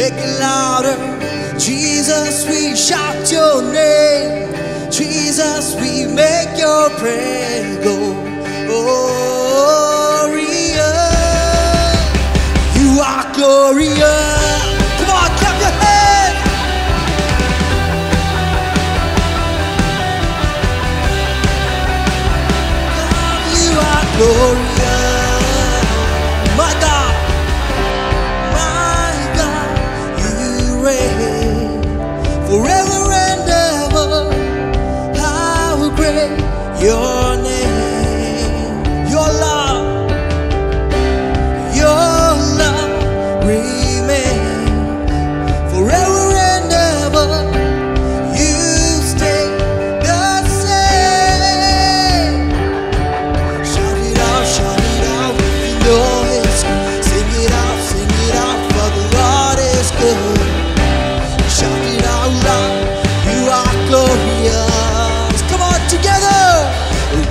Make it louder. Jesus, we shout your name. Jesus, we make your prayer go glorious. You are glorious. Come on, clap your hands. You are glorious. My God. My God. You reign forever and ever. How great your name. Your love remains forever and ever. You stay the same. Shout it out, you know it's good. Sing it out, for the Lord is good. Shout it out loud, you are glorious. Come on, together.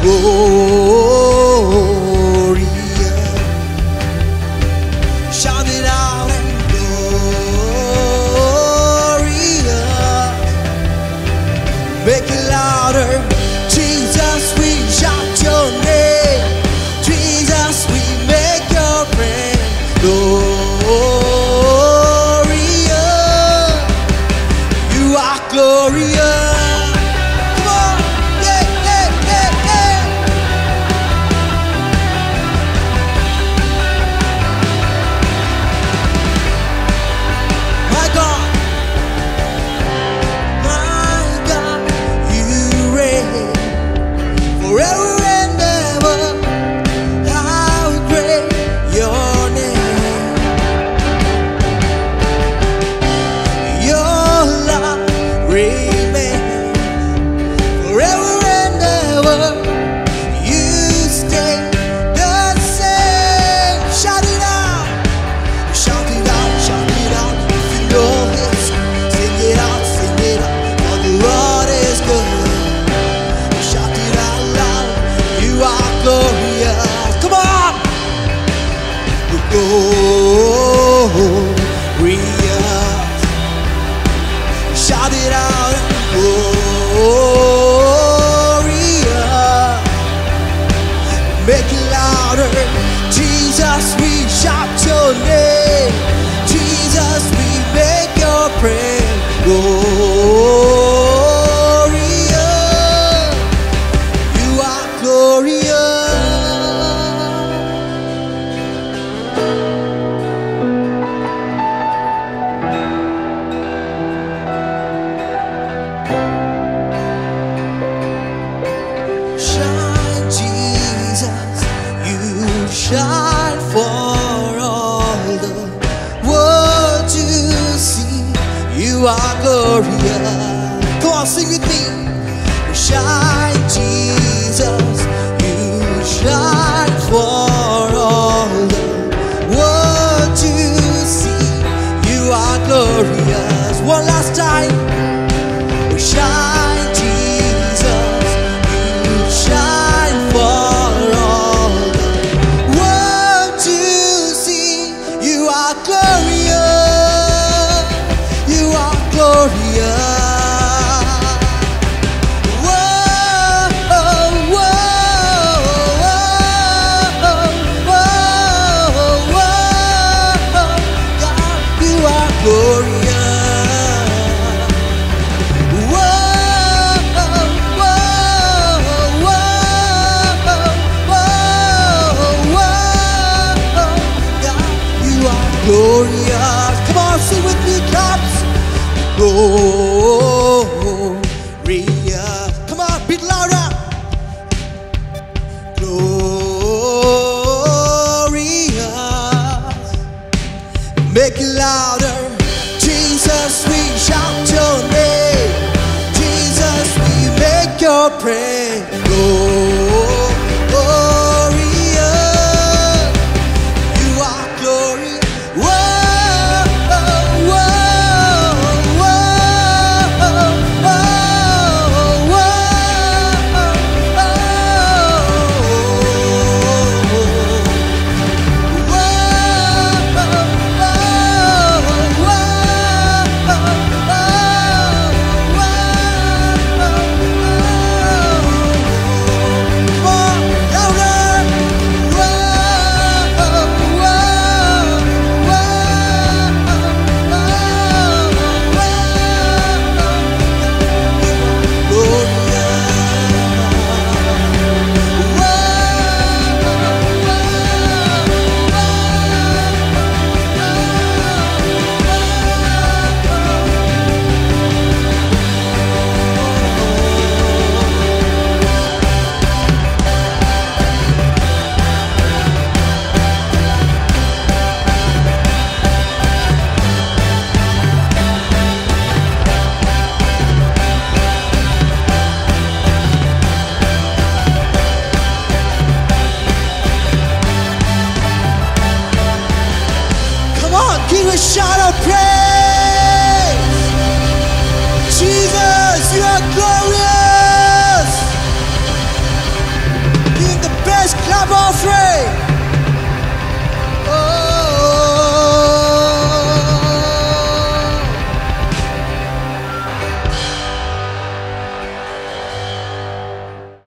Glorious. Shout it out and glorious. Make it louder. Jesus, we shout your name. Jesus, we make your prayer glorious. You are glorious. Come on. Yeah, yeah, yeah, yeah. My God, my God, you reign forever and ever. How great your name. Your love remains forever and ever. You stay the same. Shout it out. Shout it out, shout it out. If you know it's good, sing it out, for the Lord is good. Shout it out loud, you are glorious. Come on, we're glorious. Shout it out, glorious. Make it louder. Jesus, we shout your name. Jesus, we make your prayer glorious. You are glorious. Shine, Jesus, you shine for all the world to see. You are glorious. Come on, sing with me. Shine, Jesus, you shine for all the world to see. You are glorious. One last time. Shine, Jesus, you shine for all the world to see. You are glorious. You are glorious. Whoa, whoa, whoa, whoa, whoa. God, you are glorious. Whoa, whoa, whoa, whoa, whoa. God, you are glorious. Come on, sing with me, claps. Glorious. Come on, beat louder. Glorious. Make it louder. Jesus, we shout your name. Jesus, we make your prayer glorious. You are glorious. Whoa, whoa, whoa, whoa, whoa, whoa, whoa. You're good.